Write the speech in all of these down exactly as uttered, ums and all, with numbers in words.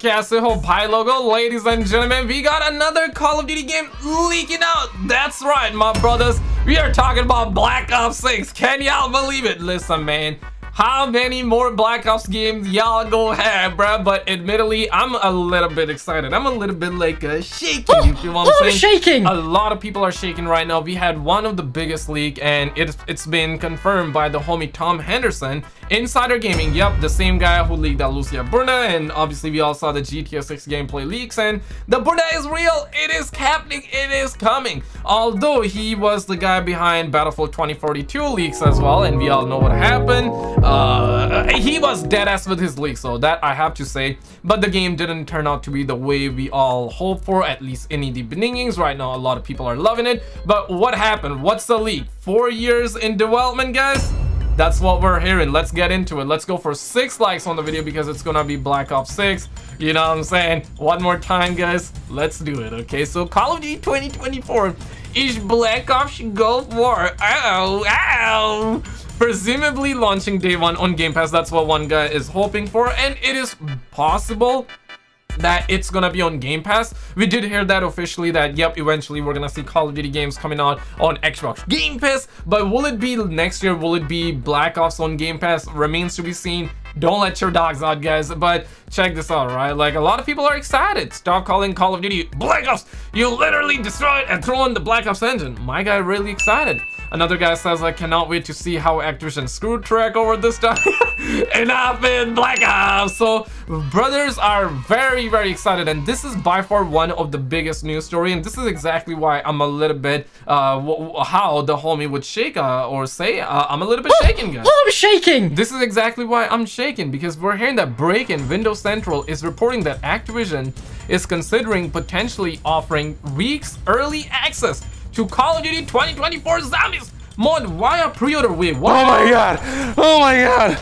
Castle Hope Pie logo. Ladies and gentlemen, we got another Call of Duty game leaking out. That's right, my brothers. We are talking about Black Ops six. Can y'all believe it? Listen, man. How many more Black Ops games y'all go have, bruh? But admittedly, I'm a little bit excited. I'm a little bit like uh, shaking, oh, you feel what I'm oh, saying? Shaking. A lot of people are shaking right now. We had one of the biggest leak, and it's, it's been confirmed by the homie Tom Henderson. Insider Gaming, yep, the same guy who leaked out Lucia Burna, and obviously we all saw the G T A six gameplay leaks, and the Burna is real. It is happening. It is coming. Although he was the guy behind Battlefield twenty forty-two leaks as well, and we all know what happened. Uh, he was dead ass with his leak, so that I have to say. But the game didn't turn out to be the way we all hope for, at least in the beginnings. Right now, a lot of people are loving it. But what happened? What's the leak? Four years in development, guys? That's what we're hearing. Let's get into it. Let's go for six likes on the video because it's gonna be Black Ops six. You know what I'm saying? One more time, guys. Let's do it, okay? So, Call of Duty twenty twenty-four is Black Ops Gulf War. Ow, ow! Presumably launching day one on Game Pass. That's what one guy is hoping for, and it is possible that it's gonna be on Game Pass. We did hear that officially, that yep, eventually we're gonna see Call of Duty games coming out on Xbox Game Pass. But will it be next year? Will it be Black Ops on Game Pass? Remains to be seen. Don't let your dogs out, guys. But check this out, right? Like, a lot of people are excited. Stop calling Call of Duty Black Ops. You literally destroy it and throw in the Black Ops engine. My guy really excited. Another guy says, I cannot wait to see how Activision screwed Treyarch over this time. Enough in Black Ops. So, brothers are very, very excited. And this is by far one of the biggest news story. And this is exactly why I'm a little bit, uh, how the homie would shake uh, or say, uh, I'm a little bit oh, shaking, guys. Oh, I'm shaking. This is exactly why I'm shaking, because we're hearing that break-in Windows Central is reporting that Activision is considering potentially offering weeks early access to Call of Duty twenty twenty-four Zombies mod via pre-order wave. What? Oh my god! Oh my god!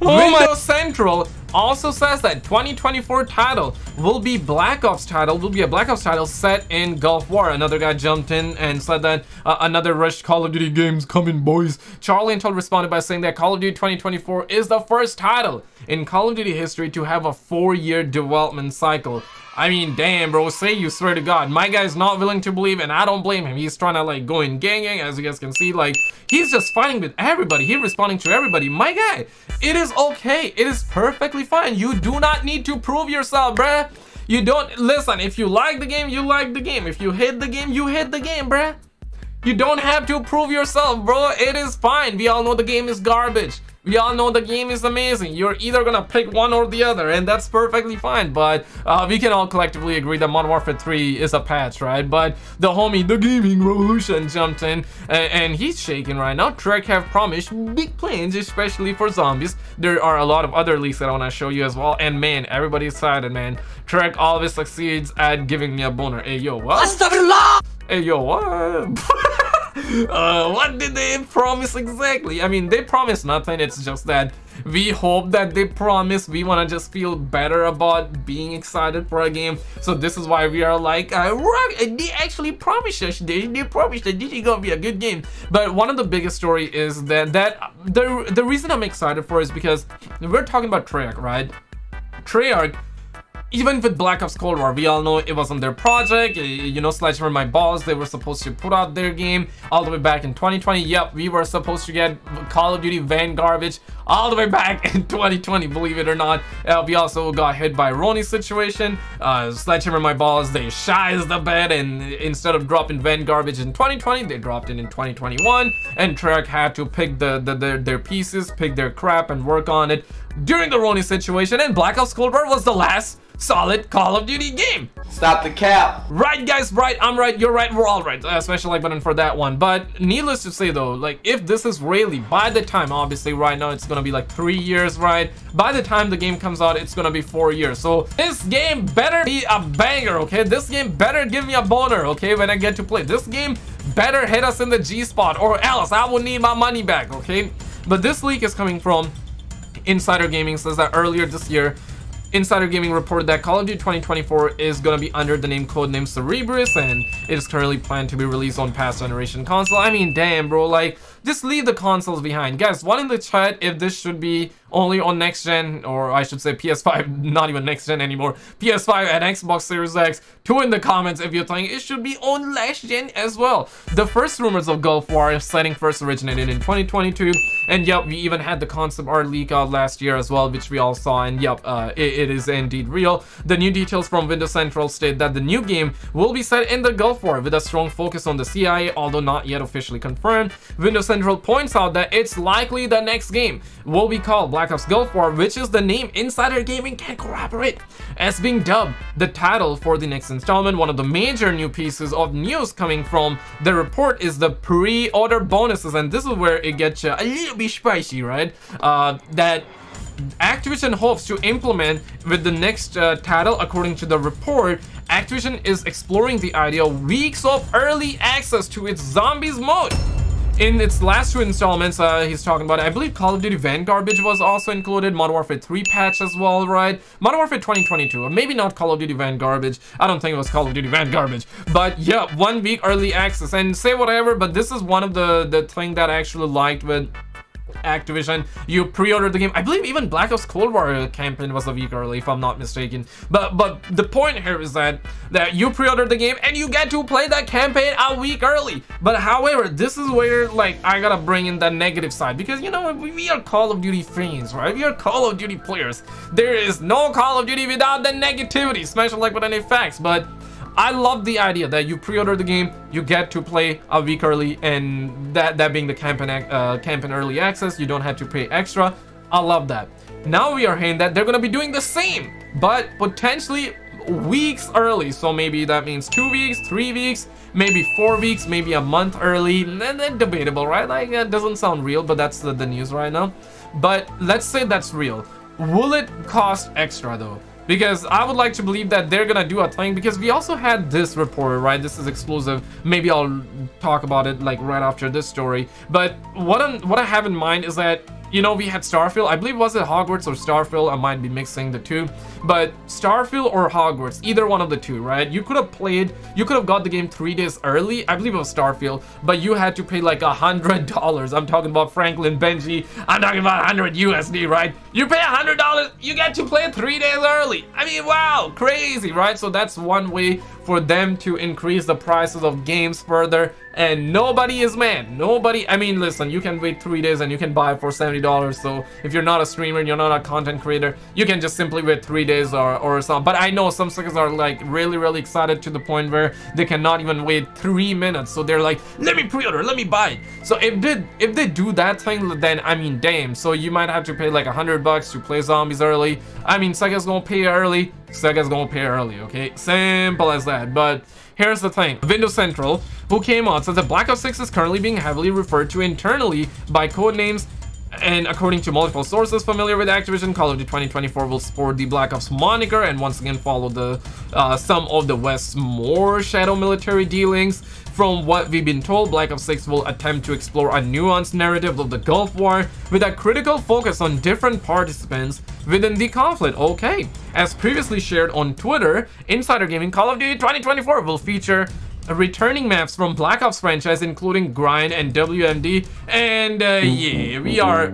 Oh Windows my Central also says that twenty twenty-four title will be Black Ops title, will be a Black Ops title set in Gulf War. Another guy jumped in and said that uh, another rushed Call of Duty game's coming, boys. Charlie Intel responded by saying that Call of Duty twenty twenty-four is the first title in Call of Duty history to have a four-year development cycle. I mean, damn, bro, say you swear to God. My guy's not willing to believe, and I don't blame him. He's trying to, like, go in gang gang, as you guys can see. Like, he's just fighting with everybody. He's responding to everybody. My guy, it is okay. It is perfectly fine. You do not need to prove yourself, bruh. You don't... Listen, if you like the game, you like the game. If you hate the game, you hate the game, bruh. You don't have to prove yourself, bro. It is fine. We all know the game is garbage. We all know the game is amazing. You're either gonna pick one or the other, and that's perfectly fine. But uh, we can all collectively agree that Modern Warfare three is a patch, right? But the homie, the gaming revolution, jumped in, and, and he's shaking right now. Treyarch have promised big plans, especially for zombies. There are a lot of other leaks that I wanna show you as well. And man, everybody's excited, man. Treyarch always succeeds at giving me a boner. Hey yo, what? Hey yo, what? Uh, what did they promise exactly? I mean, they promised nothing. It's just that we hope that they promise. We want to just feel better about being excited for a game. So this is why we are like, uh, they actually promised us. They, they promised that this is going to be a good game. But one of the biggest story is that, that the, the reason I'm excited for is because we're talking about Treyarch, right? Treyarch. Even with Black Ops Cold War, we all know it wasn't their project. You know, Sledgehammer, my boss, they were supposed to put out their game all the way back in twenty twenty. Yep, we were supposed to get Call of Duty Vanguard all the way back in twenty twenty, believe it or not. Uh, we also got hit by Ronnie's situation. Uh, Sledgehammer, my boss, they shies the bed, and instead of dropping Vanguard in twenty twenty, they dropped it in twenty twenty-one. And Treyarch had to pick the, the, the their pieces, pick their crap, and work on it during the Ronnie situation. And Black Ops Cold War was the last solid Call of Duty game. Stop the cap. Right, guys, right. I'm right, you're right, we're all right. Uh, special like button for that one. But needless to say, though, like, if this is really, by the time, obviously, right now, it's gonna be like three years, right? By the time the game comes out, it's gonna be four years. So this game better be a banger, okay? This game better give me a boner, okay, when I get to play. This game better hit us in the G-spot, or else I will need my money back, okay? But this leak is coming from Insider Gaming. Says that earlier this year, Insider Gaming reported that Call of Duty twenty twenty-four is going to be under the name codename Cerebris, and it is currently planned to be released on past generation console. I mean, damn, bro, like, just leave the consoles behind. Guys, what in the chat if this should be only on next gen, or I should say P S five, not even next gen anymore, P S five and Xbox Series X. Two in the comments if you're thinking it should be on last gen as well. The first rumors of Gulf War setting first originated in twenty twenty-two, and yep, we even had the concept art leak out last year as well, which we all saw, and yep, uh, it, it is indeed real. The new details from Windows Central state that the new game will be set in the Gulf War with a strong focus on the C I A, although not yet officially confirmed. Windows Central points out that it's likely the next game will be called Black Ops Gulf War, which is the name Insider Gaming can corroborate as being dubbed the title for the next installment. One of the major new pieces of news coming from the report is the pre-order bonuses, and this is where it gets uh, a little bit spicy, right? Uh, that Activision hopes to implement with the next uh, title. According to the report, Activision is exploring the idea of weeks of early access to its zombies mode. In its last two installments, uh, he's talking about, I believe, Call of Duty Vanguard, which was also included, Modern Warfare three patch as well, right? Modern Warfare twenty twenty-two, or maybe not Call of Duty Vanguard. I don't think it was Call of Duty Vanguard, but yeah, one week early access. And say whatever, but this is one of the, the thing that I actually liked with Activision. You pre-ordered the game. I believe even Black Ops Cold War campaign was a week early, if I'm not mistaken. But but the point here is that that you pre-ordered the game and you get to play that campaign a week early. But however, this is where like I gotta bring in the negative side, because you know we are Call of Duty fans, right? We are Call of Duty players. There is no Call of Duty without the negativity, especially like with any facts. But I love the idea that you pre-order the game, you get to play a week early, and that that being the campaign, uh, campaign early access, you don't have to pay extra. I love that. Now we are hearing that they're gonna be doing the same, but potentially weeks early. So maybe that means two weeks, three weeks, maybe four weeks, maybe a month early. And then debatable, right? Like it doesn't sound real, but that's the, the news right now. But let's say that's real. Will it cost extra though? Because I would like to believe that they're gonna do a thing, because we also had this report, right? This is exclusive. Maybe I'll talk about it like right after this story. But what I'm, what I have in mind is that, you know, we had Starfield. I believe was it Hogwarts or Starfield? I might be mixing the two. But Starfield or Hogwarts, either one of the two, right? You could have played, you could have got the game three days early. I believe it was Starfield, but you had to pay like a hundred dollars. I'm talking about Franklin Benji. I'm talking about one hundred U S D, right? You pay a hundred dollars, you get to play three days early. I mean, wow, crazy, right? So that's one way for them to increase the prices of games further, and nobody is mad. Nobody, I mean, listen, you can wait three days and you can buy for seventy dollars. So if you're not a streamer and you're not a content creator, you can just simply wait three days or, or something. But I know some suckers are like really, really excited to the point where they cannot even wait three minutes. So they're like, let me pre-order, let me buy it. So if they, if they do that thing, then I mean, damn. So you might have to pay like a hundred bucks to play zombies early. I mean, suckers gonna pay early. Sega's gonna pay early, okay? Simple as that. But here's the thing. Windows Central, who came out, says that Black Ops six is currently being heavily referred to internally by code names, and according to multiple sources familiar with Activision, Call of Duty twenty twenty-four will sport the Black Ops moniker and once again follow the uh, some of the West's more shadow military dealings. From what we've been told, Black Ops six will attempt to explore a nuanced narrative of the Gulf War with a critical focus on different participants within the conflict. Okay, as previously shared on Twitter, Insider Gaming, Call of Duty twenty twenty-four will feature returning maps from Black Ops franchise, including Grind and W M D, and uh, yeah, we are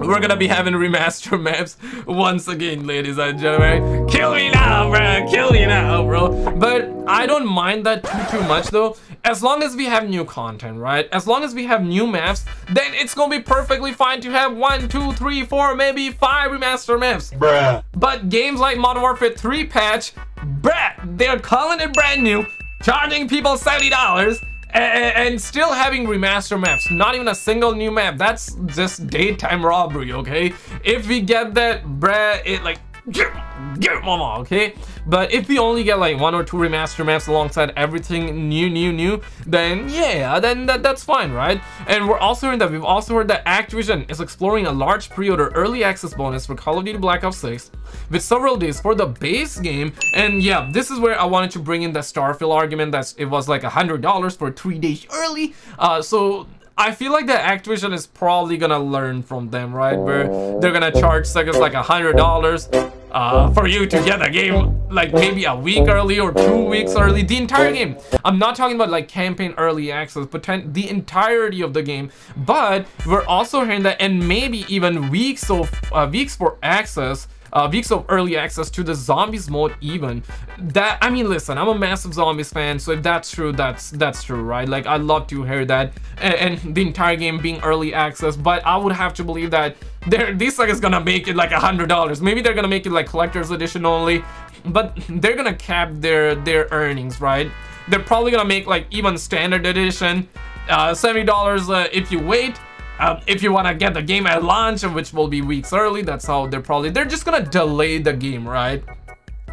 we're gonna be having remaster maps once again, ladies and gentlemen. Kill me now, bro. Kill me now, bro. But I don't mind that too too much though, as long as we have new content, right? As long as we have new maps, then it's gonna be perfectly fine to have one, two, three, four, maybe five remaster maps, bruh. But games like Modern Warfare three patch, bruh, they're calling it brand new, charging people seventy dollars, and, and still having remaster maps. Not even a single new map. That's just daytime robbery, okay? If we get that, bruh, it like, get, get mama, okay? But if we only get like one or two remaster maps alongside everything new, new, new, then yeah, then that, that's fine, right? And we're also hearing that, we've also heard that Activision is exploring a large pre-order early access bonus for Call of Duty Black Ops six with several days for the base game. And yeah, this is where I wanted to bring in the Starfield argument that it was like one hundred dollars for three days early. Uh, so I feel like the Activision is probably gonna learn from them, right? Where they're gonna charge suckers like one hundred dollars uh, for you to get a game like maybe a week early or two weeks early, the entire game. I'm not talking about like campaign early access, but the entirety of the game. But we're also hearing that, and maybe even weeks of uh, weeks for access, uh, weeks of early access to the zombies mode even. That, I mean, listen, I'm a massive zombies fan, so if that's true, that's that's true, right? Like, I'd love to hear that, and, and the entire game being early access. But I would have to believe that they're, these suckers gonna make it like a hundred dollars. Maybe they're gonna make it like collector's edition only, but they're gonna cap their their earnings, right? They're probably gonna make like even standard edition uh seventy dollars uh, if you wait, uh, if you want to get the game at launch, which will be weeks early. That's how they're probably, they're just gonna delay the game, right,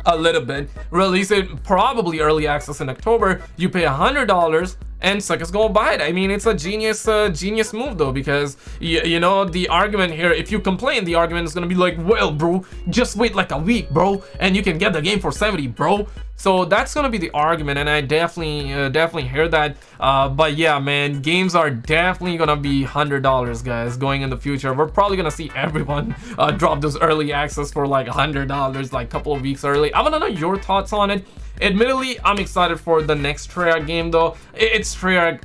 a little bit, release it probably early access in October. You pay a hundred dollars, and suckers go buy it. I mean, it's a genius uh, genius move though, because y you know, the argument here, if you complain, the argument is gonna be like, well bro, just wait like a week bro, and you can get the game for seventy bro. So that's gonna be the argument, and I definitely uh, definitely hear that. Uh, but yeah man, games are definitely gonna be a hundred dollars, guys, going in the future. We're probably gonna see everyone uh, drop those early access for like a hundred dollars, like a couple of weeks early. I wanna know your thoughts on it. Admittedly, I'm excited for the next Treyarch game though. It's Treyarch.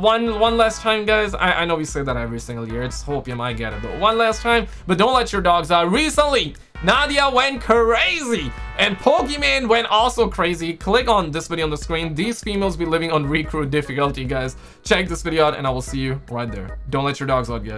One one last time, guys. I, I know we say that every single year. It's hopium, I get it though. One last time, but don't let your dogs out. Recently, Nadia went crazy and Pokemon went also crazy. Click on this video on the screen. These females be living on recruit difficulty, guys. Check this video out and I will see you right there. Don't let your dogs out, guys.